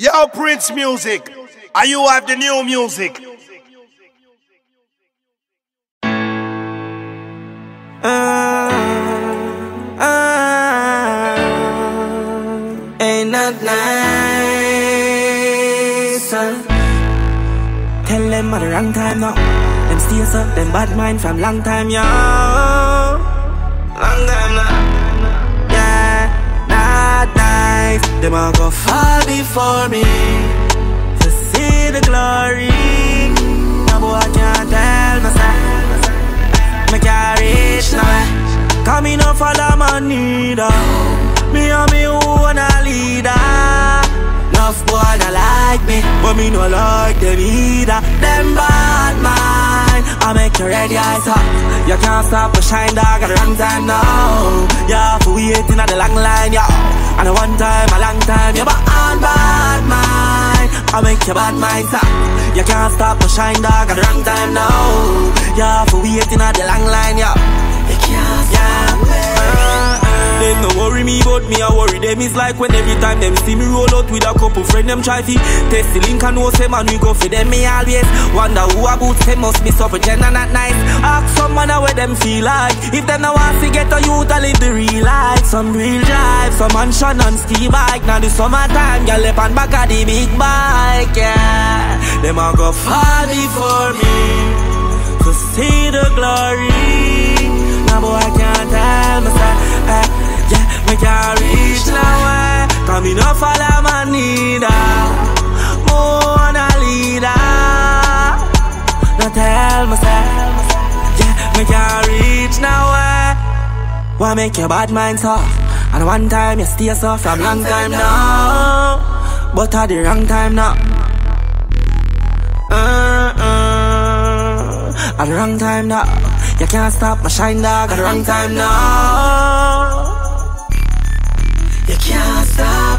Yo, Prince Music, are you have the new music? Ain't not nice. Tell them at the wrong time now. Them steals up, them bad mind from long time, yo. Long time now. Yeah, not nice. Them all go far before me to see the glory. No boy can't tell myself. Me can't reach now. Cause me no follow my need. Me and me own a leader. Enough boy not like me, but me no like them either. Them bad mind, I make your red eyes up. You can't stop a shine dog at a long time now. Yeah, for waiting at the long line, yeah. And a one time, a long time, yeah, but I'm bad mind, I make your bad mind stop. You can't stop a shine dog at a long time now. Yeah, for waiting at the long line, yeah. You can't stop them no worry me, but me I worry them. Is like when every time them see me roll out with a couple friend, them try to test the link and know say man we go for them. Me always wonder who about say must be suffering and not nice. Ask someone where them feel like. If them no want to get a youth I live the real life. Some real drive, some mansion on ski bike. Now the summertime, girl up and back of the big bike, yeah. Them all go far before me to see the glory. Now boy I can't tell myself. Me can't reach nowhere, cause me no follow my neither. More on a leader. No tell myself, yeah, me can't reach nowhere. Why make your bad mind soft? And one time you stay soft from long time now, but at the wrong time now. At the wrong time now. You can't stop my shine dog at the wrong time now. You can't stop.